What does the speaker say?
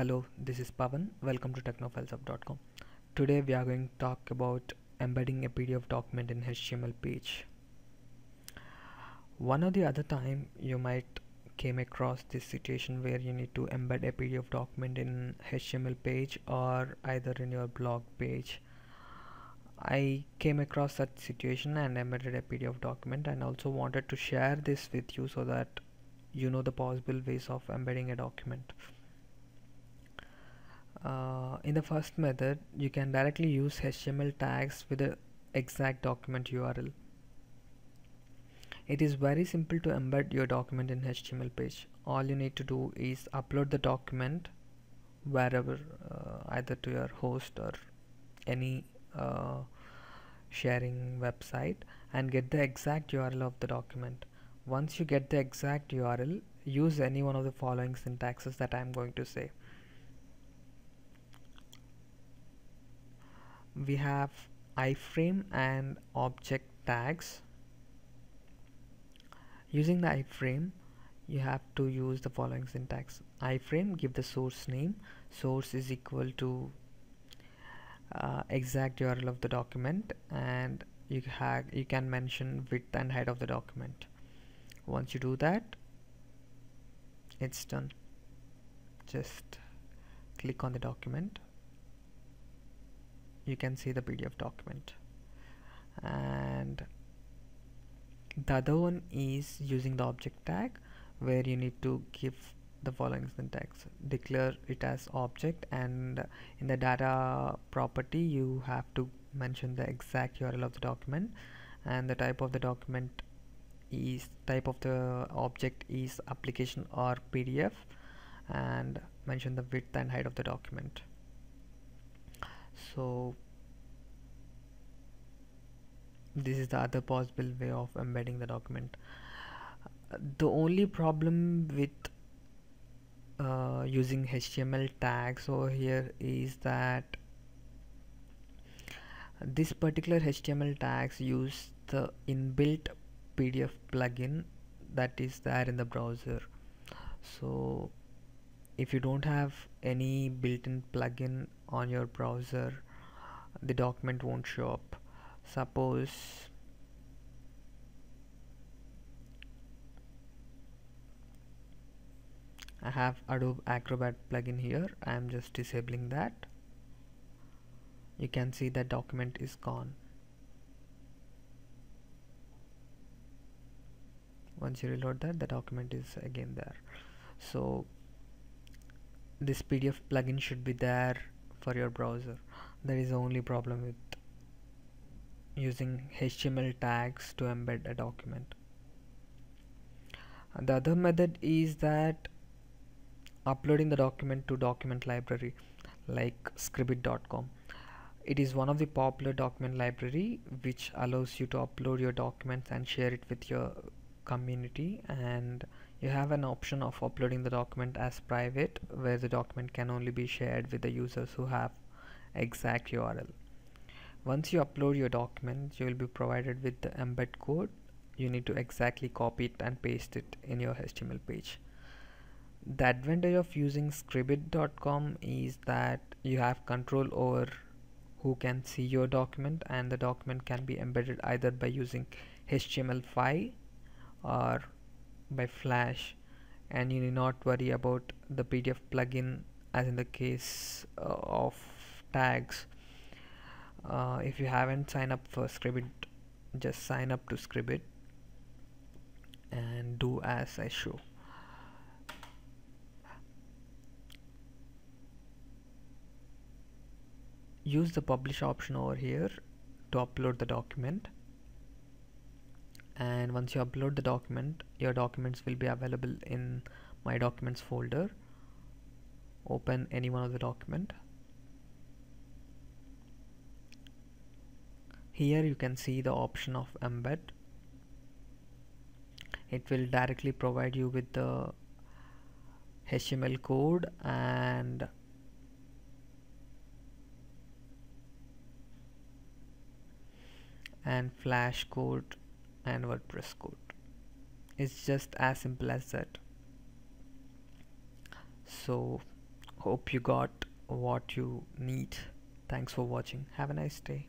Hello, this is Pavan. Welcome to Technophileshub.com. Today we are going to talk about embedding a PDF document in HTML page. One or the other time you might came across this situation where you need to embed a PDF document in HTML page or either in your blog page. I came across such situation and embedded a PDF document and also wanted to share this with you so that you know the possible ways of embedding a document. In the first method, you can directly use HTML tags with the exact document URL. It is very simple to embed your document in HTML page. All you need to do is upload the document wherever, either to your host or any sharing website, and get the exact URL of the document. Once you get the exact URL, use any one of the following syntaxes that I am going to say. We have iframe and object tags. Using the iframe, you have to use the following syntax. Iframe, give the source name. Source is equal to exact URL of the document, and you can mention width and height of the document. Once you do that, it's done. Just click on the document. You can see the PDF document. And the other one is using the object tag, where you need to give the following syntax. Declare it as object, and in the data property you have to mention the exact URL of the document, and the type of the document is application or PDF, and mention the width and height of the document. So this is the other possible way of embedding the document. The only problem with using HTML tags over here is that this particular HTML tags use the inbuilt PDF plugin that is there in the browser. So if you don't have any built-in plugin on your browser, the document won't show up. Suppose I have Adobe Acrobat plugin here. I am just disabling that. You can see that document is gone. Once you reload that, the document is again there. So this PDF plugin should be there for your browser. That is the only problem with using HTML tags to embed a document. And the other method is that uploading the document to document library like Scribd.com. It is one of the popular document library which allows you to upload your documents and share it with your community, and you have an option of uploading the document as private, where the document can only be shared with the users who have exact URL. Once you upload your document, you will be provided with the embed code. You need to exactly copy it and paste it in your HTML page. The advantage of using Scribd.com is that you have control over who can see your document, and the document can be embedded either by using HTML5 or by Flash, and you need not worry about the PDF plugin as in the case of tags. If you haven't signed up for Scribd, just sign up to Scribd and do as I show. Use the publish option over here to upload the document, and once you upload the document, your documents will be available in My Documents folder. Open any one of the document. Here you can see the option of embed. It will directly provide you with the HTML code and Flash code and WordPress code. It's just as simple as that. So Hope you got what you need. Thanks for watching. Have a nice day.